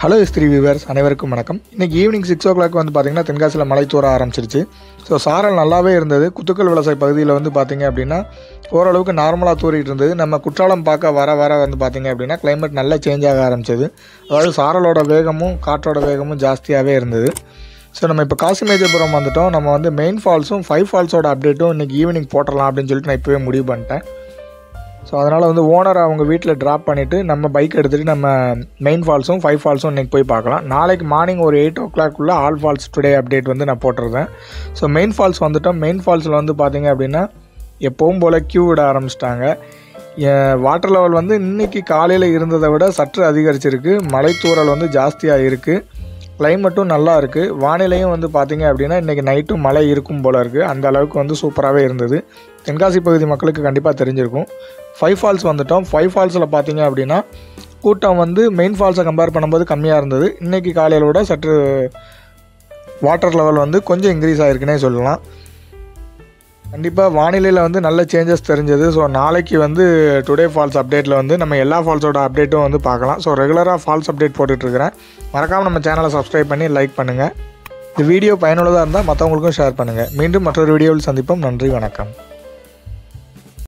Hello ஸ்திரீ viewers அனைவருக்கும் வணக்கம். இன்றைக்கி ஈவினிங் 6 o'clock வந்து பார்த்திங்கன்னா தென்காசியில் மழை தூர ஆரம்பிச்சிருச்சு. ஸோ சாரல் நல்லாவே இருந்தது. குத்துக்கல் விலசை பகுதியில் வந்து பார்த்திங்க அப்படின்னா ஓரளவுக்கு நார்மலாக தூரிகிட்டு இருந்தது. நம்ம குற்றாலம் பார்க்க வர வர வந்து பார்த்திங்க அப்படின்னா கிளைமேட் நல்லா சேஞ்ச் ஆக ஆரம்பிச்சது. அதாவது சாரலோட வேகமும் காற்றோட வேகமும் ஜாஸ்தியாகவே இருந்தது. ஸோ நம்ம இப்போ காசிமேஜபுரம் வந்துவிட்டோம். நம்ம வந்து மெயின் ஃபால்ஸும் 5 falls அப்டேட்டும் இன்றைக்கி ஈவினிங் போட்டுடலாம் அப்படின்னு சொல்லிட்டு நான் இப்போவே முடிவு பண்ணிட்டேன். ஸோ அதனால் வந்து ஓனரை அவங்க வீட்டில் ட்ராப் பண்ணிவிட்டு நம்ம பைக் எடுத்துகிட்டு நம்ம மெயின் ஃபால்ஸும் 5 falls இன்றைக்கி போய் பார்க்கலாம். நாளைக்கு மார்னிங் ஒரு 8 o'clock all falls today update வந்து நான் போட்டிருந்தேன். ஸோ மெயின் ஃபால்ஸ் வந்துவிட்டோம். மெயின் ஃபால்ஸில் வந்து பார்த்திங்க அப்படின்னா எப்போவும் போல் க்யூ விட ஆரம்பிச்சிட்டாங்க. வாட்டர் லெவல் வந்து இன்றைக்கி காலையில் இருந்ததை விட சற்று அதிகரிச்சிருக்கு. மழை தூறல் வந்து ஜாஸ்தியாக இருக்குது. கிளைமேட்டும் நல்லா இருக்குது. வானிலையும் வந்து பார்த்திங்க அப்படின்னா இன்றைக்கி நைட்டும் மழை இருக்கும் போல் இருக்குது. அந்த அளவுக்கு வந்து சூப்பராகவே இருந்தது. தென்காசி பகுதி மக்களுக்கு கண்டிப்பாக தெரிஞ்சிருக்கும். 5 falls வந்துவிட்டோம். 5 falls பார்த்திங்க அப்படின்னா கூட்டம் வந்து மெயின் ஃபால்ஸை கம்பேர் பண்ணும்போது கம்மியாக இருந்தது. இன்றைக்கி காலையில் விட சற்று வாட்டர் லெவல் வந்து கொஞ்சம் இன்க்ரீஸ் ஆகிருக்குன்னே சொல்லலாம். கண்டிப்பாக வானிலையில் வந்து நல்ல சேஞ்சஸ் தெரிஞ்சது. ஸோ நாளைக்கு வந்து டுடே ஃபால்ஸ் அப்டேட்டில் வந்து நம்ம எல்லா ஃபால்ஸோட அப்டேட்டும் வந்து பார்க்கலாம். ஸோ ரெகுலராக ஃபால்ஸ் அப்டேட் போட்டுட்ருக்கிறேன். மறக்காமல் நம்ம சேனலை சப்ஸ்கிரைப் பண்ணி லைக் பண்ணுங்கள். இந்த வீடியோ பயனுள்ளதாக இருந்தால் மற்றவங்களுக்கும் ஷேர் பண்ணுங்கள். மீண்டும் மற்றொரு வீடியோவில் சந்திப்போம். நன்றி, வணக்கம்.